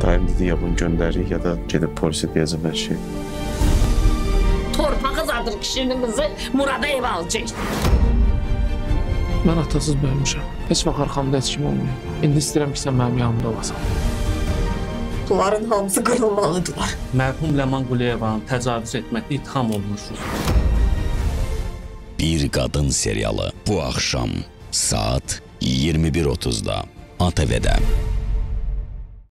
Tahim dedi ya bunu gönderiyor ya da gidip polise diyeceğim her şey. Torpa kızardır kişinin kızı Murat'a ev alacak. Ben atasız böyümüşüm. Heç vaxt arxamda heç kim olmuyor. İndi istəyirəm ki, sən mənim yanımda olasan. Bunların hamısı qırılmalıdırlar. Mərhum Leman Gule'yevan təcavüz etməkdə itham olunmuşuz. Bir Kadın serialı bu akşam saat 21:30'da ATV'de.